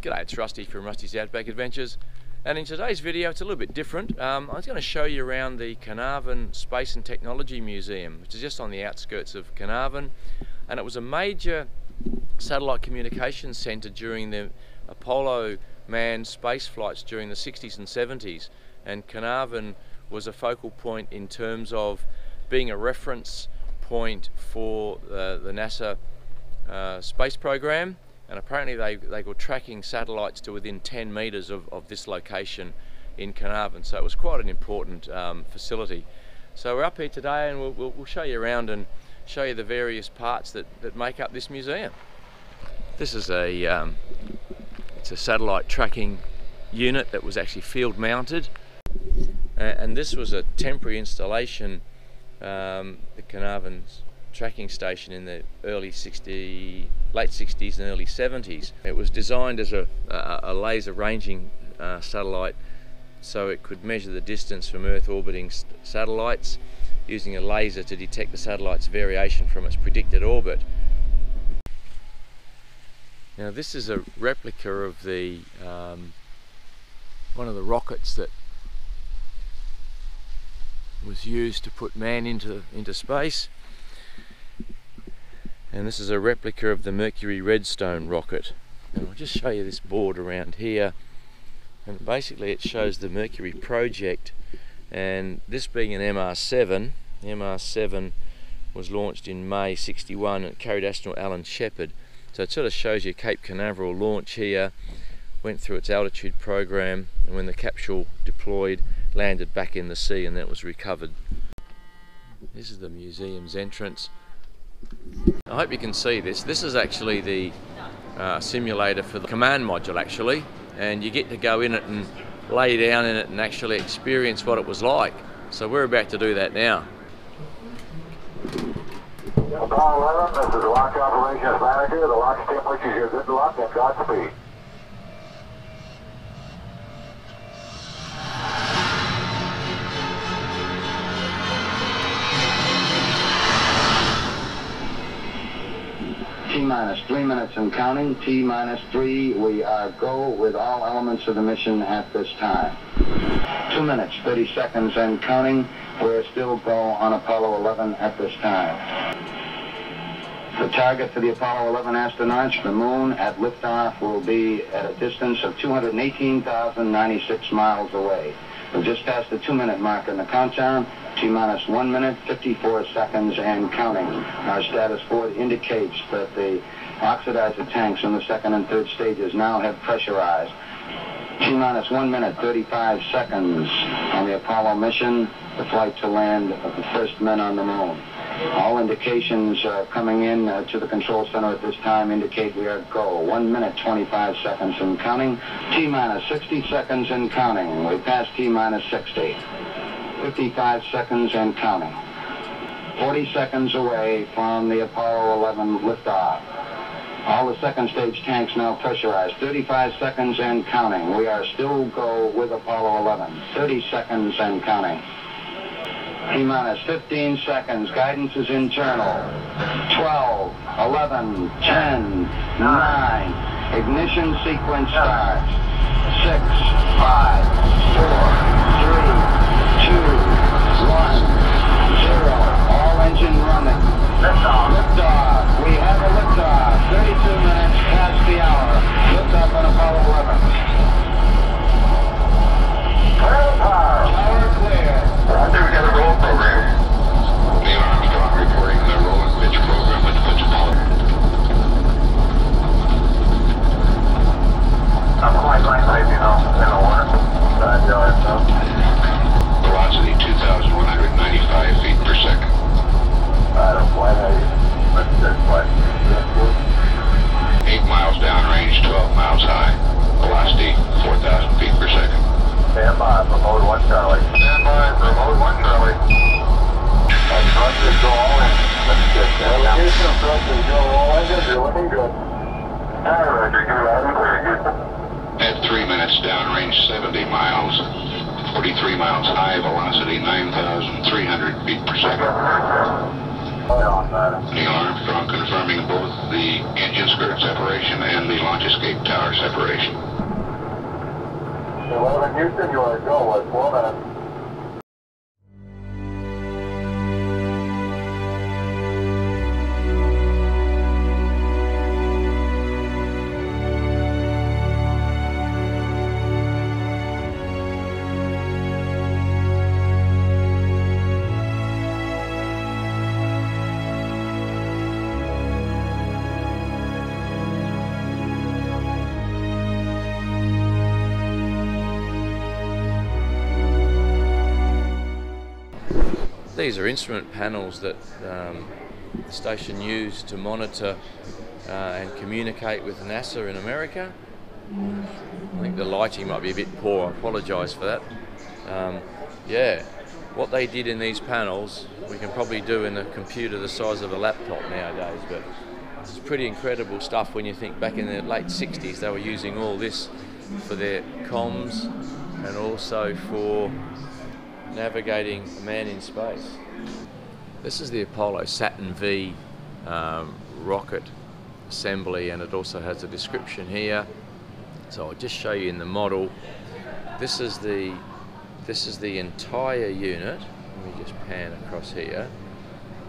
G'day, it's Rusty from Rusty's Outback Adventures, and in today's video it's a little bit different. I was going to show you around the Carnarvon Space and Technology Museum, which is just on the outskirts of Carnarvon, and it was a major satellite communications centre during the Apollo manned space flights during the 60s and 70s, and Carnarvon was a focal point in terms of being a reference point for the NASA space program. And apparently they were tracking satellites to within 10 metres of this location in Carnarvon, so it was quite an important facility. So we're up here today and we'll show you around and show you the various parts that make up this museum. This is it's a satellite tracking unit that was actually field mounted, and this was a temporary installation, the Carnarvon's tracking station in the late 60s and early 70s. It was designed as a laser ranging satellite, so it could measure the distance from Earth orbiting satellites using a laser to detect the satellite's variation from its predicted orbit. Now this is a replica of the one of the rockets that was used to put man into space. And this is a replica of the Mercury Redstone rocket. And I'll just show you this board around here. And basically it shows the Mercury project, and this being an MR7. The MR7 was launched in May 61 and carried astronaut Alan Shepard. So it sort of shows you Cape Canaveral launch here, went through its altitude program, and when the capsule deployed, landed back in the sea, and then it was recovered. This is the museum's entrance. I hope you can see this. This is actually the simulator for the command module, actually, and you get to go in it and lay down in it and actually experience what it was like. So we're about to do that now. Apollo 11, this is the launch operations manager. The launch team wishes you good luck and Godspeed. T-minus 3 minutes and counting. T-minus 3. We are go with all elements of the mission at this time. 2 minutes, 30 seconds and counting. We're still go on Apollo 11 at this time. The target for the Apollo 11 astronauts, the moon, at liftoff will be at a distance of 218,096 miles away. We've just passed the 2 minute mark in the countdown. T-minus 1 minute, 54 seconds and counting. Our status board indicates that the oxidizer tanks in the second and third stages now have pressurized. T-minus 1 minute, 35 seconds on the Apollo mission, the flight to land of the first men on the moon. All indications coming in to the control center at this time indicate we are go. 1 minute, 25 seconds and counting. T-minus 60 seconds and counting. We passed T-minus 60. 55 seconds and counting. 40 seconds away from the Apollo 11 liftoff. All the second stage tanks now pressurized. 35 seconds and counting. We are still go with Apollo 11. 30 seconds and counting. T-minus 15 seconds. Guidance is internal. 12, 11, 10, 9. Ignition sequence starts. 6, 5, 4, 3, 2, 1, 0, all engine running. Liftoff. Liftoff. We have a liftoff. 32 minutes past the hour. Liftoff on Apollo 11. Clear power. Power clear. Roger, we got a roll program. Neil Armstrong reporting the roll and pitch program with pitch Apollo. I'm flying by safe, you know, in the water. 5 yards up. Velocity 2,195 feet per second. I don't quite know you. That's good. 8 miles downrange, 12 miles high. Velocity 4,000 feet per second. Stand by for mode 1, Charlie. Stand by for mode 1, Charlie. I trust you go all in. That's good. Well, you can trust you go all in. You're looking good. All right, Roger. Good riding. Very good. At 3 minutes downrange, 70 miles. 43 miles high, velocity 9,300 feet per second. Neil Armstrong confirming both the engine skirt separation and the launch escape tower separation. 11 Houston, you are to go with 4 minutes. These are instrument panels that the station used to monitor and communicate with NASA in America. I think the lighting might be a bit poor, I apologise for that. Yeah, what they did in these panels we can probably do in a computer the size of a laptop nowadays, but it's pretty incredible stuff when you think back in the late 60s they were using all this for their comms and also for navigating man in space. This is the Apollo Saturn V rocket assembly, and it also has a description here. So I'll just show you in the model. This is the entire unit. Let me just pan across here.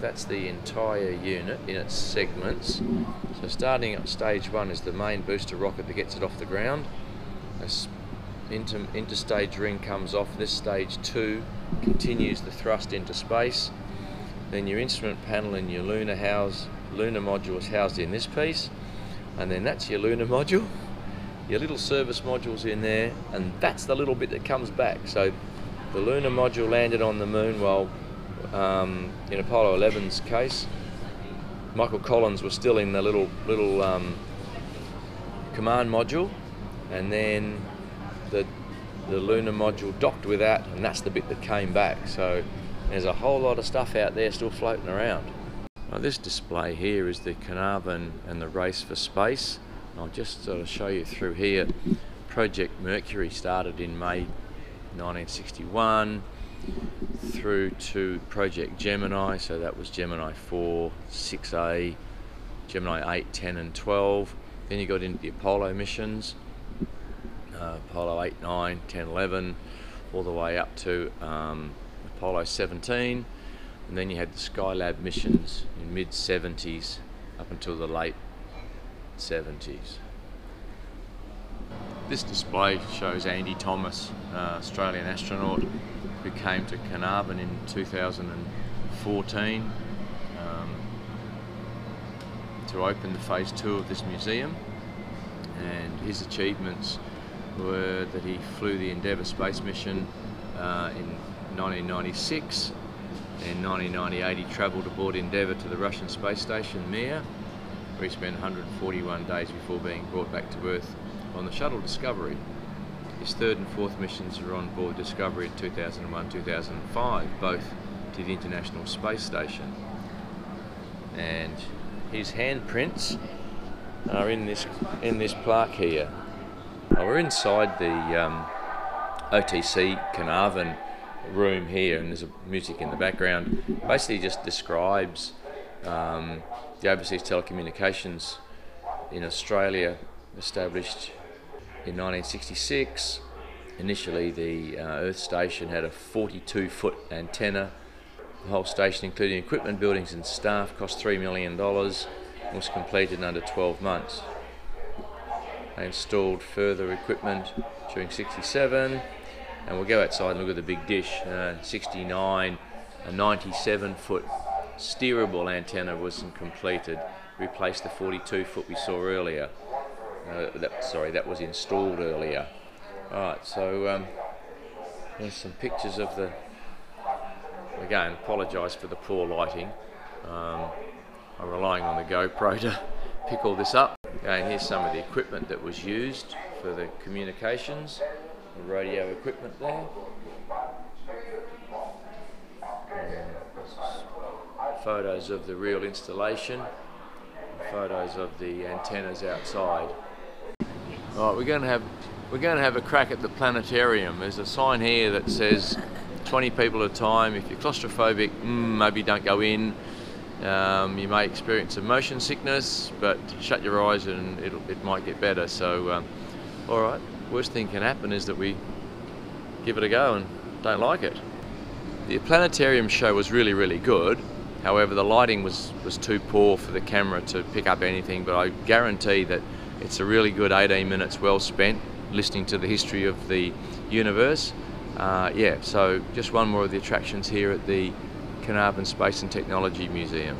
That's the entire unit in its segments. So starting at stage one is the main booster rocket that gets it off the ground. Interstage ring comes off. This stage 2 continues the thrust into space. Then your instrument panel and your lunar module is housed in this piece, and then that's your lunar module, your little service module's in there, and that's the little bit that comes back. So the lunar module landed on the moon while in Apollo 11's case Michael Collins was still in the little command module, and then the lunar module docked with that, and that's the bit that came back. So there's a whole lot of stuff out there still floating around. Now this display here is the Carnarvon and the race for space. I'll just sort of show you through here. Project Mercury started in May 1961 through to Project Gemini, so that was Gemini 4, 6A, Gemini 8, 10 and 12. Then you got into the Apollo missions. Apollo 8, 9, 10, 11, all the way up to Apollo 17, and then you had the Skylab missions in mid-70s up until the late 70s. This display shows Andy Thomas, Australian astronaut who came to Carnarvon in 2014 to open the phase 2 of this museum, and his achievements were that he flew the Endeavour space mission in 1996, and in 1998 he travelled aboard Endeavour to the Russian space station Mir, where he spent 141 days before being brought back to Earth on the shuttle Discovery. His third and fourth missions were on board Discovery in 2001-2005, both to the International Space Station. And his handprints are in this plaque here. Well, we're inside the OTC Carnarvon room here, and there's music in the background. Basically just describes the Overseas Telecommunications in Australia, established in 1966. Initially the Earth Station had a 42-foot antenna. The whole station, including equipment, buildings and staff, cost $3 million and was completed in under 12 months. They installed further equipment during 67, and we'll go outside and look at the big dish. 69, a 97-foot steerable antenna wasn't completed, replaced the 42-foot we saw earlier. Sorry, that was installed earlier. Alright, so there's some pictures of the, again, apologise for the poor lighting. I'm relying on the GoPro to pick all this up. Again, here's some of the equipment that was used for the communications, the radio equipment there. Photos of the real installation, photos of the antennas outside. All right, we're going to have a crack at the planetarium. There's a sign here that says 20 people at a time. If you're claustrophobic, maybe don't go in. You may experience some motion sickness, but shut your eyes and it might get better. So all right, worst thing can happen is that we give it a go and don't like it. The planetarium show was really good. However, the lighting was too poor for the camera to pick up anything, but I guarantee that it's a really good 18 minutes well spent listening to the history of the universe. Yeah, so just one more of the attractions here at the Carnarvon Space and Technology Museum.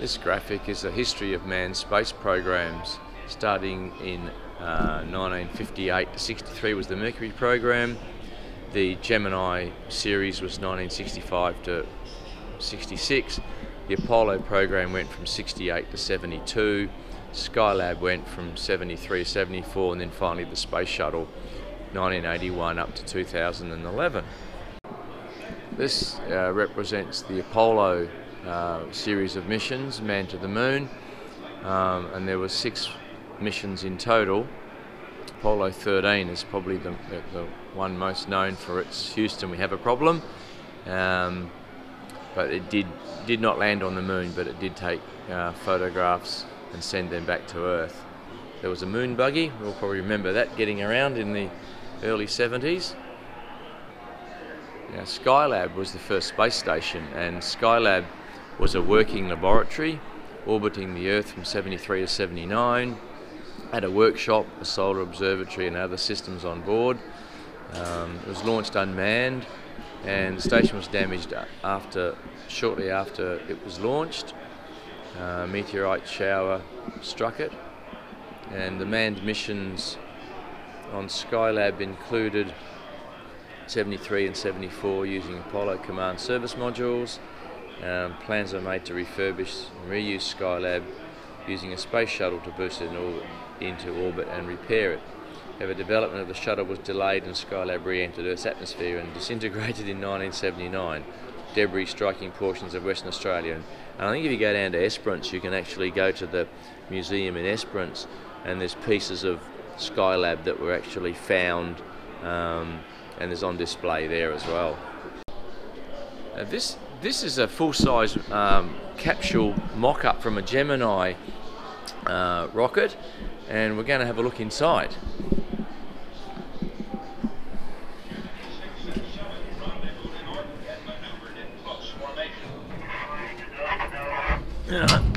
This graphic is a history of manned space programs, starting in 1958 to 63 was the Mercury program. The Gemini series was 1965 to 66. The Apollo program went from 68 to 72. Skylab went from 73 to 74, and then finally the Space Shuttle 1981 up to 2011. This represents the Apollo series of missions, man to the moon, and there were 6 missions in total. Apollo 13 is probably the one most known for its Houston, we have a problem, but it did not land on the moon, but it did take photographs and send them back to Earth. There was a moon buggy, we'll probably remember that getting around in the early 70s. Now, Skylab was the first space station, and Skylab was a working laboratory orbiting the Earth from 73 to 79. Had a workshop, a solar observatory and other systems on board. It was launched unmanned, and the station was damaged shortly after it was launched. A meteorite shower struck it, and the manned missions on Skylab included 73 and 74 using Apollo command service modules. Plans are made to refurbish and reuse Skylab using a space shuttle to boost it into orbit and repair it. However, development of the shuttle was delayed, and Skylab re-entered Earth's atmosphere and disintegrated in 1979, debris striking portions of Western Australia. And I think if you go down to Esperance, you can actually go to the museum in Esperance, and there's pieces of Skylab that were actually found, and there's on display there as well. Now this is a full-size capsule mock-up from a Gemini rocket, and we're going to have a look inside.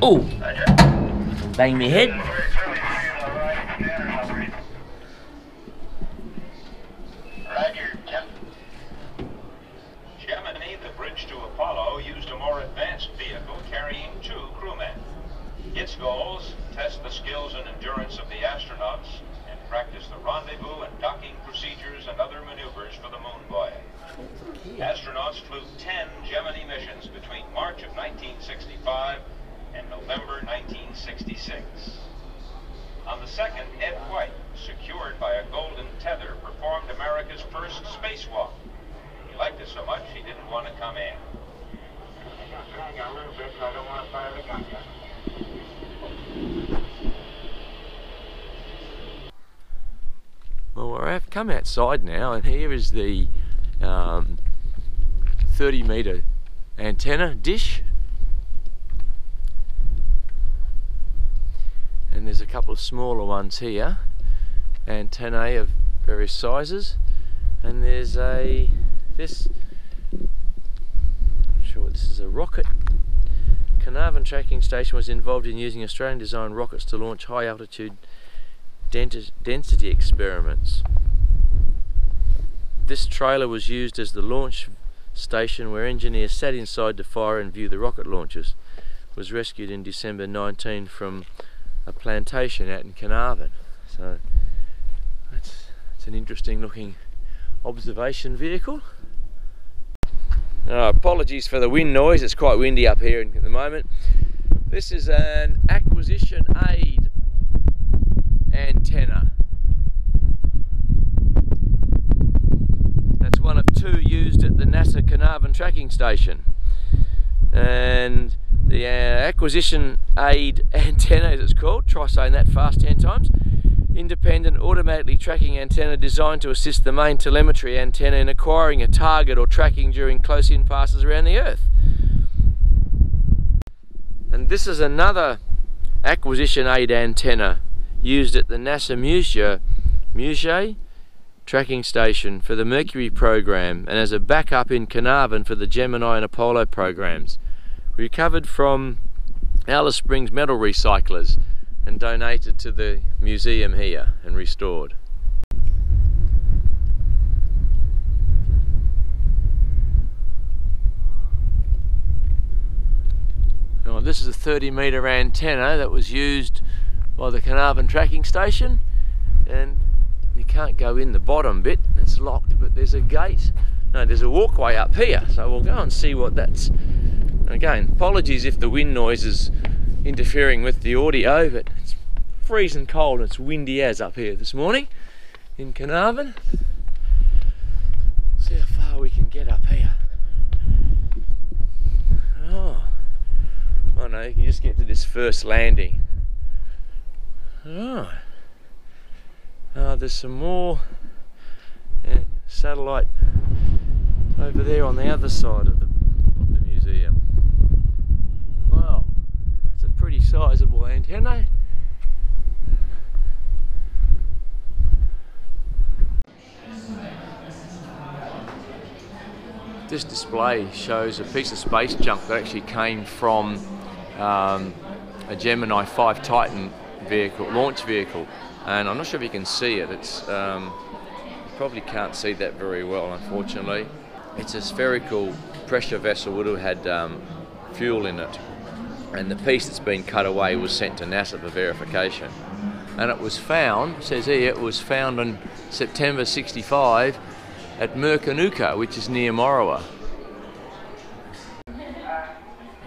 Oh, bang my head. Roger, Gemini, the bridge to Apollo, used a more advanced vehicle carrying 2 crewmen. Its goals: test the skills and endurance of the astronauts and practice the rendezvous and docking procedures and other maneuvers for the moon voyage. Astronauts flew 10 Gemini missions between March of 1965 and November 1966. On the 2nd, Ed White, secured by a golden tether, performed America's first spacewalk. He liked it so much he didn't want to come in. Hang on a little bit, I don't want to fire the gun yet. Well, I've come outside now, and here is the 30-metre antenna dish, and there's a couple of smaller ones here, antennae of various sizes, and there's a rocket. Carnarvon Tracking Station was involved in using Australian-designed rockets to launch high-altitude density experiments. This trailer was used as the launch station, where engineers sat inside to fire and view the rocket launches. It was rescued in December 19 from a plantation out in Carnarvon. So that's an interesting-looking observation vehicle. Apologies for the wind noise, it's quite windy up here at the moment. This is an acquisition aid antenna. That's one of 2 used at the NASA Carnarvon Tracking Station. And the acquisition aid antenna, as it's called, try saying that fast 10 times, independent automatically tracking antenna designed to assist the main telemetry antenna in acquiring a target or tracking during close-in passes around the Earth. And this is another Acquisition 8 antenna used at the NASA Muchea tracking station for the Mercury program and as a backup in Carnarvon for the Gemini and Apollo programs. Recovered from Alice Springs metal recyclers and donated to the museum here and restored. Now, this is a 30-metre antenna that was used by the Carnarvon tracking station, and you can't go in the bottom bit, it's locked, but there's a gate, no, there's a walkway up here, so we'll go and see what that's. Again, apologies if the wind noise is interfering with the audio, but it's freezing cold and it's windy as up here this morning in Carnarvon. See how far we can get up here. Oh no, you can just get to this first landing. Right. There's some more satellite over there on the other side of the museum. Wow, it's a pretty sizable antenna. This display shows a piece of space junk that actually came from a Gemini 5 Titan vehicle, launch vehicle. And I'm not sure if you can see it, it's you probably can't see that very well, unfortunately. It's a spherical pressure vessel, would have had fuel in it, and the piece that's been cut away was sent to NASA for verification. And it was found, says here, it was found on September 65 at Muchea, which is near Mururoa.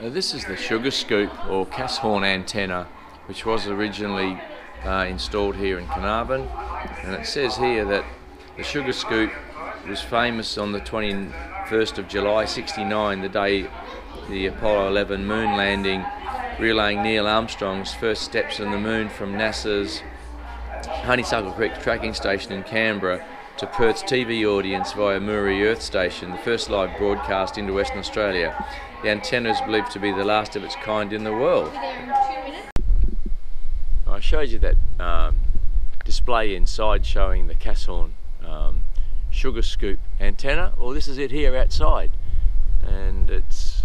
Now, this is the Sugar Scoop or Casshorn antenna, which was originally installed here in Carnarvon, and it says here that the Sugar Scoop was famous on the 21st of July 69, the day the Apollo 11 moon landing, relaying Neil Armstrong's first steps on the moon from NASA's Honeysuckle Creek tracking station in Canberra to Perth's TV audience via Murray Earth Station, the first live broadcast into Western Australia. The antenna is believed to be the last of its kind in the world. I showed you that display inside showing the Casshorn Sugar Scoop antenna. Well, this is it here outside, and it's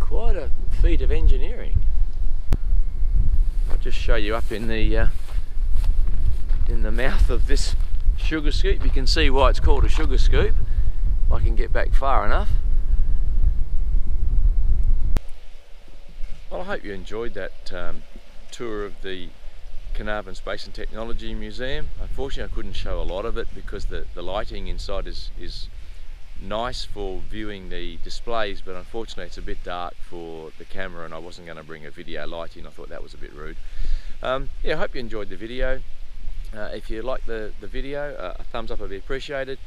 quite a feat of engineering. I'll just show you up in the mouth of this Sugar Scoop. You can see why it's called a Sugar Scoop if I can get back far enough. Well, I hope you enjoyed that tour of the Carnarvon Space and Technology Museum. Unfortunately, I couldn't show a lot of it because the lighting inside is nice for viewing the displays, but unfortunately it's a bit dark for the camera and I wasn't going to bring a video light in. I thought that was a bit rude. Yeah, I hope you enjoyed the video. If you like the video, a thumbs up would be appreciated.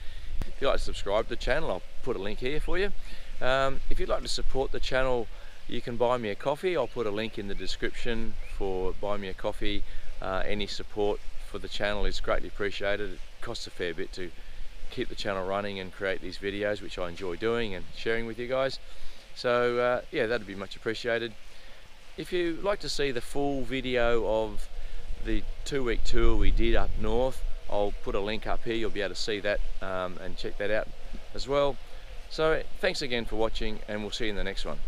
If you'd like to subscribe to the channel, I'll put a link here for you. If you'd like to support the channel, you can buy me a coffee. I'll put a link in the description for buy me a coffee. Any support for the channel is greatly appreciated. It costs a fair bit to keep the channel running and create these videos, which I enjoy doing and sharing with you guys. So yeah, that'd be much appreciated. If you'd like to see the full video of the 2-week tour we did up north, I'll put a link up here. You'll be able to see that and check that out as well. So thanks again for watching, and we'll see you in the next one.